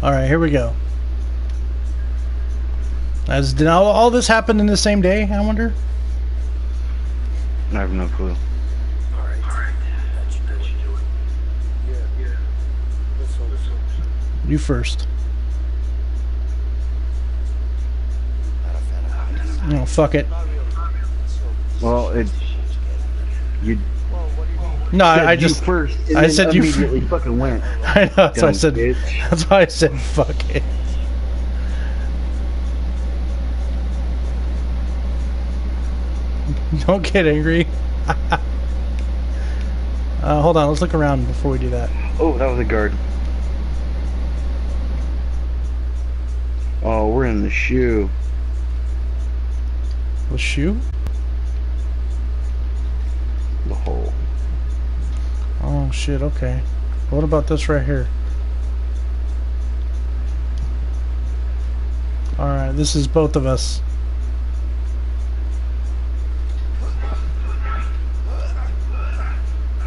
Alright, here we go. Did all this happen in the same day, I wonder? I have no clue. Alright. That should do it. Yeah. Let's hold this up. You first. No, fuck it. Well, it... You... No, I just first. I said you immediately fucking went. I know. That's why I said. Bitch. That's why I said fuck it. Don't get angry. Hold on. Let's look around before we do that. Oh, that was a guard. Oh, we're in the shoe. The shoe? The hole. Oh shit, okay. What about this right here? Alright, this is both of us.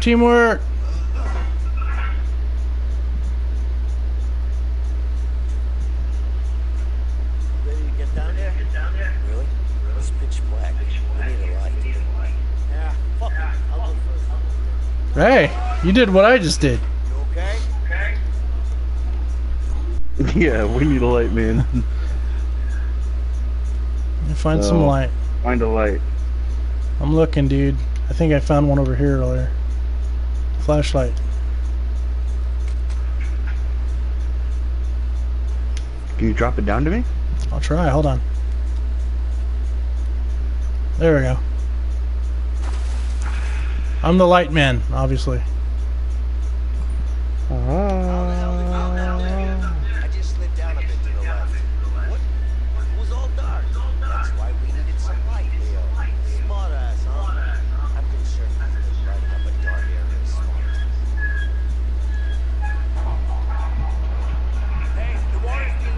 Teamwork! Ready to get down there? Really? It's pitch black. We need a light. Yeah, fuck it. I'll go first. Hey! You did what I just did. You okay? Yeah, we need a light, man. Find some light. Find a light. I'm looking, dude. I think I found one over here earlier. Flashlight. Can you drop it down to me? I'll try. Hold on. There we go. I'm the light man, obviously. I just slid down a bit to the left. What? It was all dark. That's why we needed some light, Leo. Smart ass, huh? I'm pretty sure you can light up a dark area smart. Hey, the water's being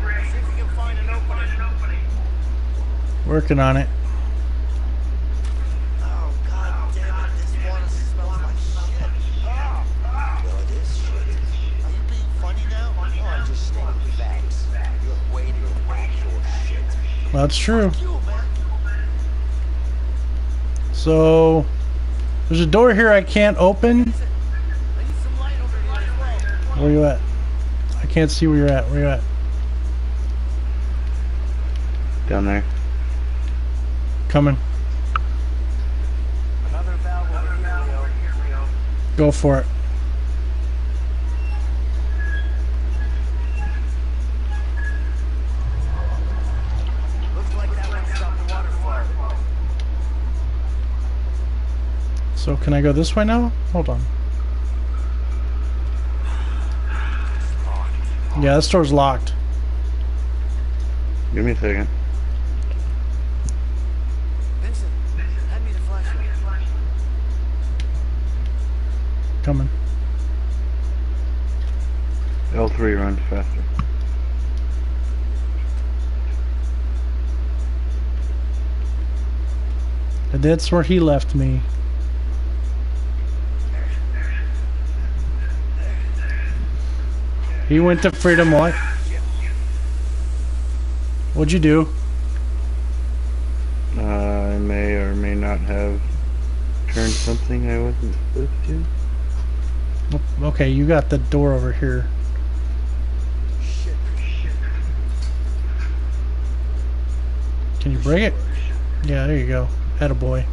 drained. See if we can find an opening. Working on it. That's true. So there's a door here I can't open. Where you at? I can't see where you're at. Where you at? Down there. Coming. Another valve over here. Go for it. So can I go this way now? Hold on. Yeah, this door's locked. Give me a second. Vincent, hand me the flashlight. Coming. L3 runs faster. And that's where he left me. He went to Freedom Light. What'd you do? I may or may not have turned something I wasn't supposed to. Okay, you got the door over here. Shit. Can you break it? Yeah, there you go. Attaboy.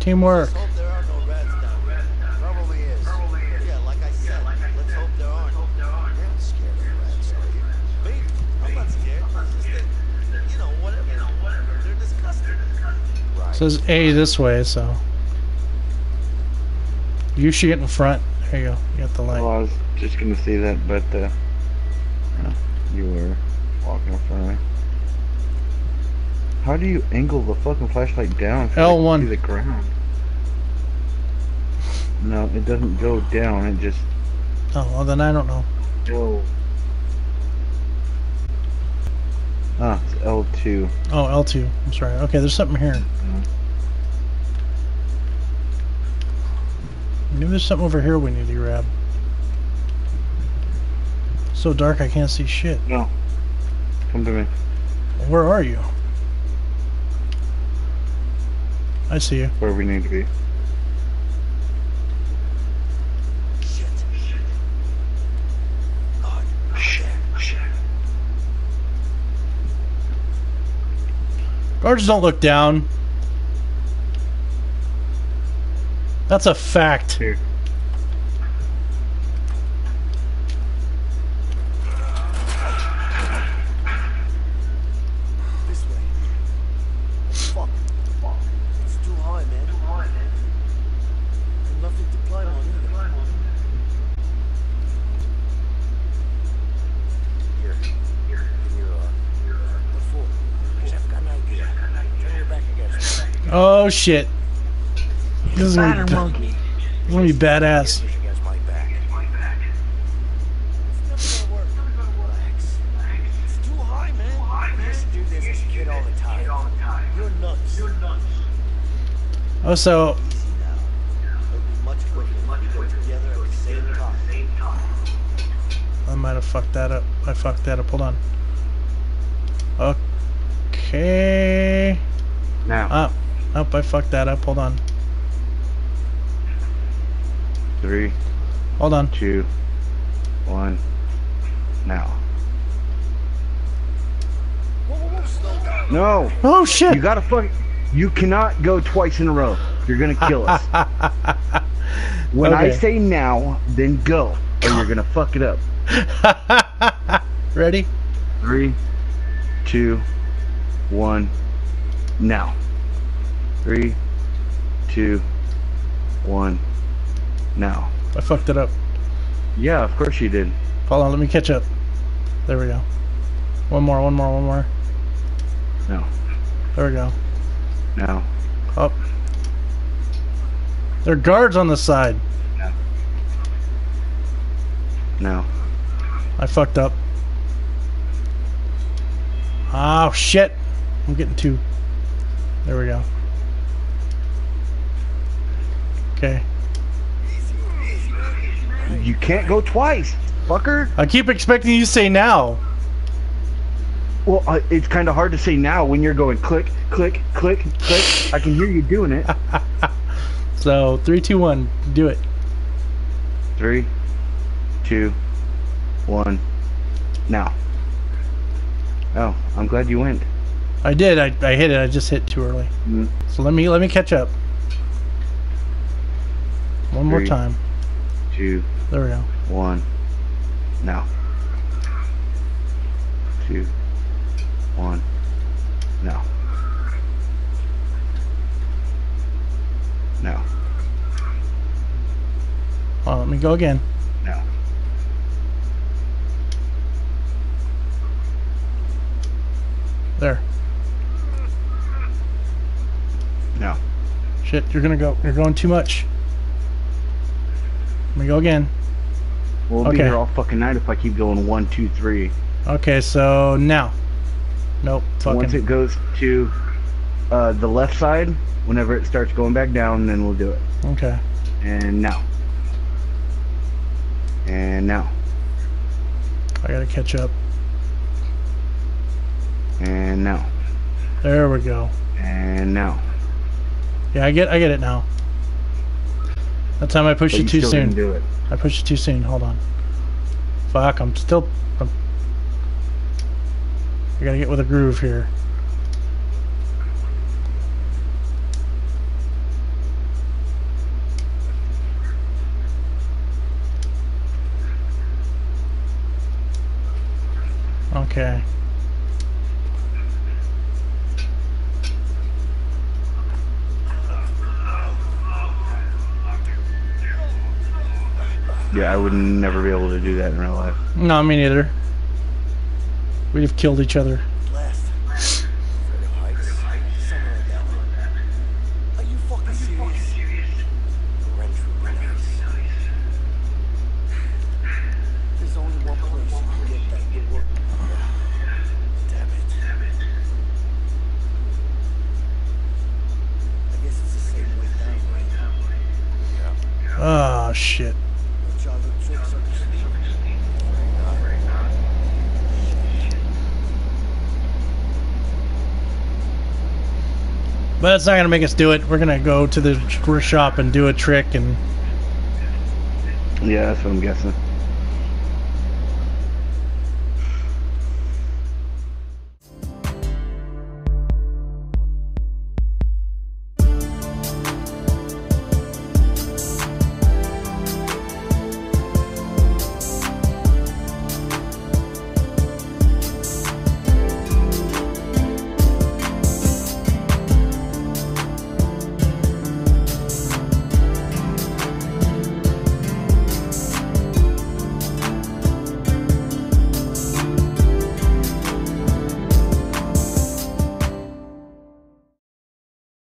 Teamwork. Let's hope there are no rats down there. Probably is. Yeah, like I said, let's hope there aren't. You're not scared of rats, are you? Me? I'm not scared. Just that, you know, whatever. They're disgusting. Right. Says A this way, so. You should get in front. There you go. You got the light. Well, I was just going to say that, but you were walking in front of me. How do you angle the fucking flashlight down so L1. You can see the ground? No, it doesn't go down, it just... Oh, well then I don't know. Go. Ah, it's L2. Oh, L2. I'm sorry. Okay, there's something here. Maybe there's something over here we need to grab. It's so dark I can't see shit. No. Come to me. Where are you? I see you. Where we need to be. Guards don't look down. That's a fact. Here. This way. Fuck. Fuck. It's too high, man. Too high, man. There's nothing to climb on either. Here. Here. Here. Before. Oh shit! This is gonna be badass. Oh, so I might have fucked that up. I fucked that up. Hold on. Okay. Now. Nope, I fucked that up. Hold on. 3. Hold on. 2. 1. Now. No! Oh shit! You gotta fuck. You cannot go twice in a row. You're gonna kill us. When okay. I say now, then go, or you're gonna fuck it up. Ready? 3, 2, 1. Now. 3, 2, 1. Now. I fucked it up. Yeah, of course you did. Hold on, let me catch up. There we go. One more. No. There we go. Now. Up. There are guards on the side. No. Now. I fucked up. Oh, shit. I'm getting 2. There we go. Okay. You can't go twice, fucker. I keep expecting you to say now. Well, it's kind of hard to say now when you're going click, click, click, click. I can hear you doing it. So, 3, 2, 1, do it. 3, 2, 1, now. Oh, I'm glad you went. I did. I hit it. I just hit too early. So let me catch up. One more time. 2. There we go. 1. Now. 2. 1. Now. Now. Well, let me go again. Now. There. No. Shit, you're gonna go. You're going too much. Let me go again. We'll be here all fucking night if I keep going 1, 2, 3. Okay, so now. Nope. Fucking. Once it goes to the left side, whenever it starts going back down, then we'll do it. Okay. And now. And now. I gotta catch up. And now. There we go. And now. Yeah, I get it now. That time I pushed you too soon. Do it. I pushed you too soon. Hold on. Fuck, I gotta get with a groove here. Okay. Yeah, I would never be able to do that in real life. No, me neither. We'd have killed each other. Are you fucking serious? Oh, shit. But it's not going to make us do it. We're going to go to the shop and do a trick and... Yeah, that's what I'm guessing.